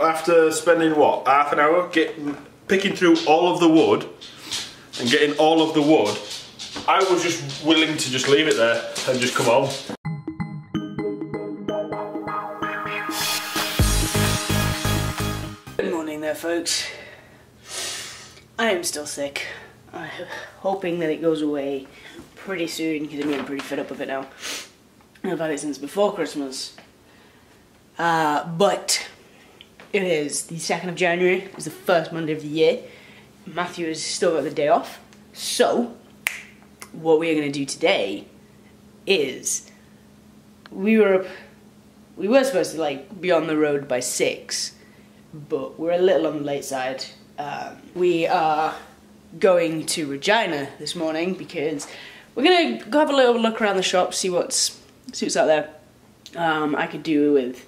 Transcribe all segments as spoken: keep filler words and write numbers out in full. After spending, what, half an hour getting, picking through all of the wood and getting all of the wood, I was just willing to just leave it there and just come home. Good morning there, folks. I am still sick. I'm hoping that it goes away pretty soon because I'm getting pretty fed up with it now. I've had it since before Christmas. Uh, but... It is the second of January, it's the first Monday of the year. Matthew has still got the day off. So, what we are going to do today is, we were, we were supposed to like be on the road by six, but we're a little on the late side. Um, we are going to Regina this morning because we're going to go have a little look around the shop, see what's, see what's out there. Um, I could do with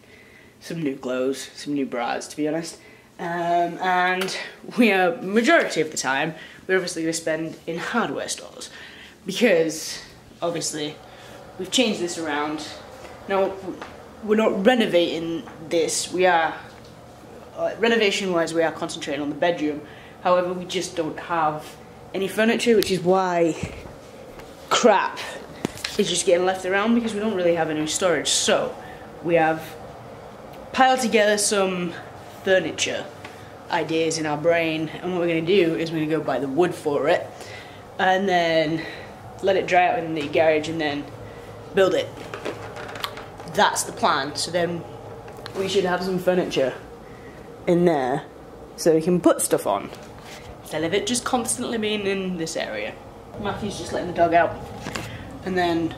some new clothes, some new bras, to be honest. Um, and we are, majority of the time, we're obviously going to spend in hardware stores. Because, obviously, we've changed this around. Now, we're not renovating this. We are, uh, renovation-wise, we are concentrating on the bedroom. However, we just don't have any furniture, which is why crap is just getting left around, because we don't really have any storage. So, we have pile together some furniture ideas in our brain, and what we're going to do is we're going to go buy the wood for it and then let it dry out in the garage and then build it. That's the plan. So then we should have some furniture in there so we can put stuff on instead of it just constantly being in this area. Matthew's just letting the dog out and then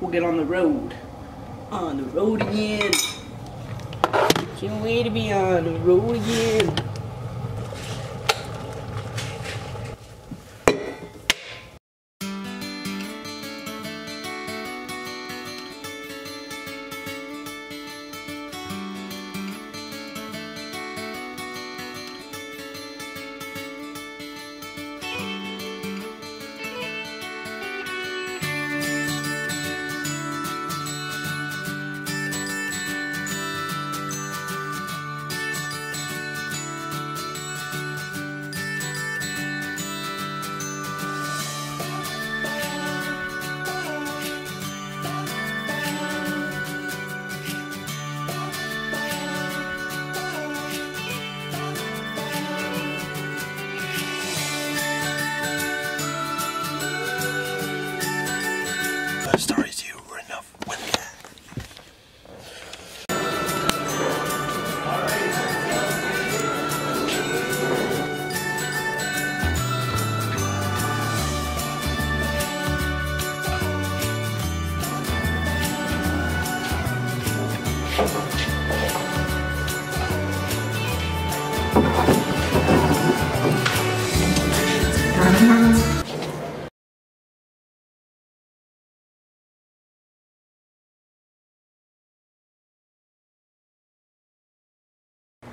we'll get on the road. On the road again. Can't wait to be on the road again.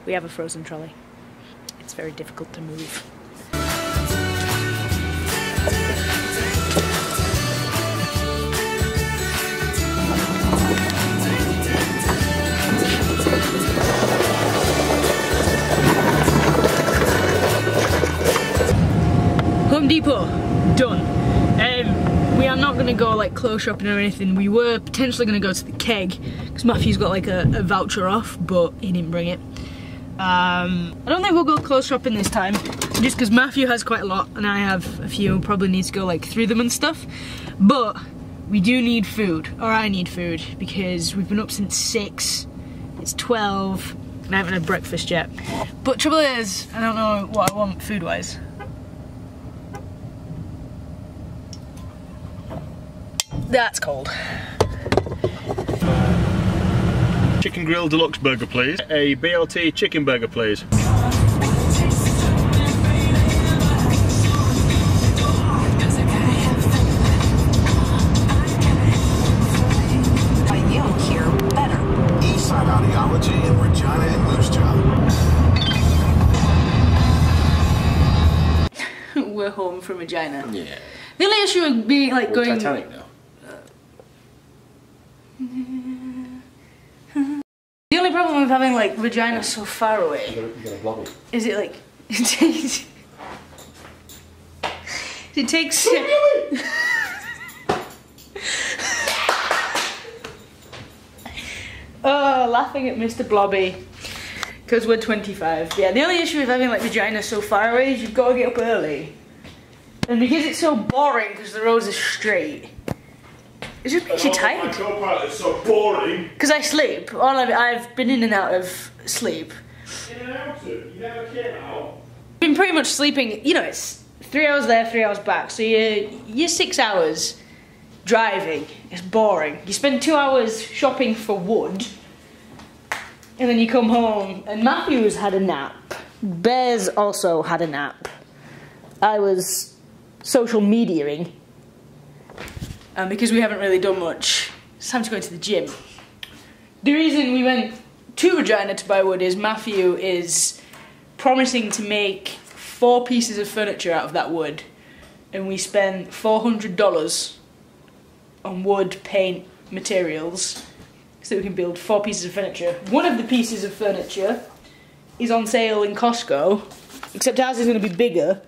We have a frozen trolley. It's very difficult to move. Home Depot, done. Um, we are not gonna go like clothes shopping or anything. We were potentially gonna go to the Keg, because Matthew's got like a, a voucher off, but he didn't bring it. Um, I don't think we'll go clothes shopping this time, just because Matthew has quite a lot and I have a few, probably need to go like through them and stuff, but we do need food, or I need food, because we've been up since six, it's twelve, and I haven't had breakfast yet. But trouble is, I don't know what I want food wise. That's cold. Chicken grill deluxe burger, please. A B L T chicken burger, please. We're home from Regina. Yeah. The only issue would be like going. Titanic now. problem with having like Regina so far away. You gotta, you gotta block it. Is it like it takes? It takes. Really? Oh, laughing at Mister Blobby. Because we're twenty-five. Yeah, the only issue with having like Regina so far away is you've got to get up early. And because it's so boring because the roads are straight, it just makes you tired. It's so boring. Because I sleep. All I've, I've been in and out of sleep. In and out of? You never came out? I've been pretty much sleeping, you know, it's three hours there, three hours back. So you're, you're six hours driving. It's boring. You spend two hours shopping for wood. And then you come home, and Matthew's had a nap. Bear's also had a nap. I was social mediaing. Um, because we haven't really done much, it's time to go into the gym. The reason we went to Regina to buy wood is Matthew is promising to make four pieces of furniture out of that wood. And we spent four hundred dollars on wood, paint, materials. So we can build four pieces of furniture. One of the pieces of furniture is on sale in Costco, except ours is going to be bigger.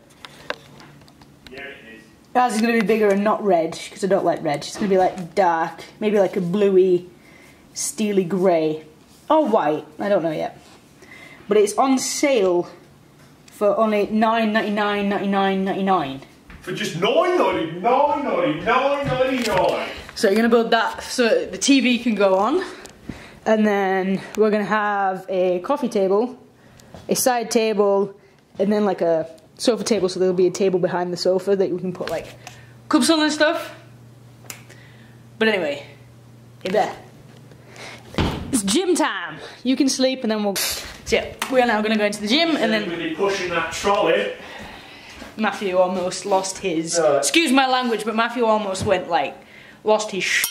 Yeah, it is. Ours is going to be bigger and not red, because I don't like red. It's going to be like dark, maybe like a bluey, steely grey, or white, I don't know yet. But it's on sale for only nine ninety-nine, ninety-nine, ninety-nine. For just nine ninety-nine, nine ninety-nine. So you're gonna build that so the T V can go on, and then we're gonna have a coffee table, a side table, and then like a sofa table, so there'll be a table behind the sofa that you can put like cups on and stuff. But anyway, you're there. It's gym time. You can sleep and then we'll... So yeah, we are now gonna go into the gym and then... We'll be pushing that trolley. Matthew almost lost his... Uh, excuse my language, but Matthew almost went like... Lost his sh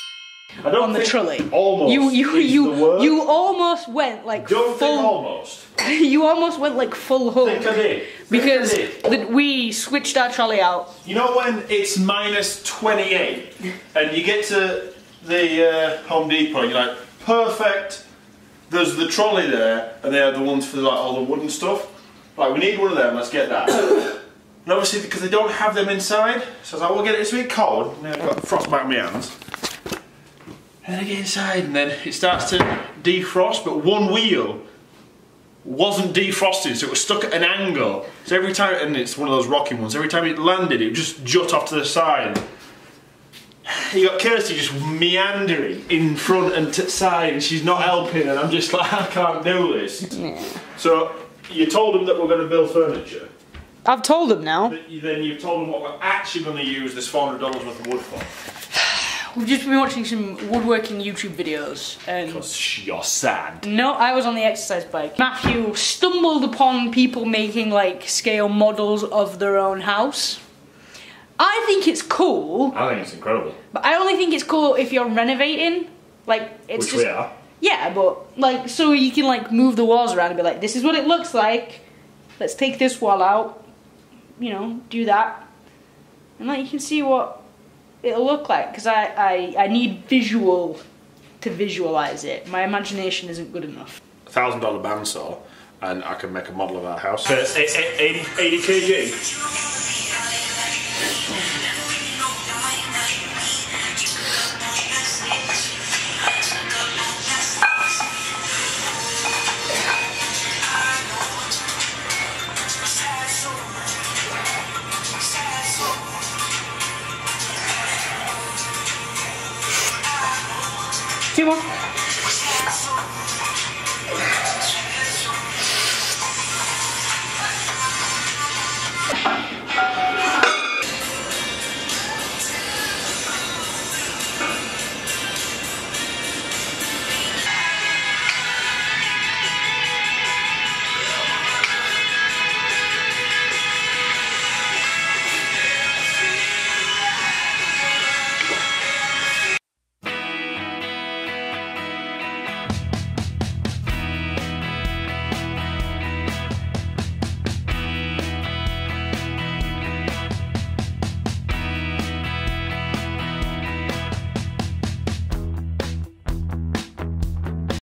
I don't on the trolley. Almost. You you is you the word. You almost went like don't full. Think almost. You almost went like full hook. Think I did. Because think I did. The, we switched our trolley out. You know when it's minus twenty-eight and you get to the uh, Home Depot, and you're like perfect. There's the trolley there, and they are the ones for like all the wooden stuff. Like we need one of them. Let's get that. And obviously because they don't have them inside, so I was like, we'll get it this week cold, and then I've got frost back in my hands. And then I get inside and then it starts to defrost, but one wheel wasn't defrosted, so it was stuck at an angle. So every time, and it's one of those rocking ones, every time it landed it would just jut off to the side. You got Kirsty just meandering in front and to side, and she's not helping, and I'm just like, I can't do this. Yeah. So you told them that we're going to build furniture. I've told them now. Then you've told them what we're actually going to use this four hundred dollars worth of wood for. We've just been watching some woodworking YouTube videos. Because you're sad. No, I was on the exercise bike. Matthew stumbled upon people making like scale models of their own house. I think it's cool. I think it's incredible. But I only think it's cool if you're renovating. Like, it's Which just, we are. Yeah, but like, so you can like move the walls around and be like, this is what it looks like. Let's take this wall out. You know, do that, and like you can see what it'll look like, because I, I, I need visual to visualize it. My imagination isn't good enough. A thousand dollar bandsaw, and I can make a model of our house. So it's eighty K G. Two more.